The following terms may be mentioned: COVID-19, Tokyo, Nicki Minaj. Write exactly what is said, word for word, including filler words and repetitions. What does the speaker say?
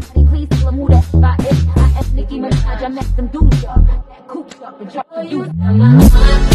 them, honey, please tell them who that spot is. I asked Nicki Minaj, I met them dudes up, that cooped up, and dropped the youth.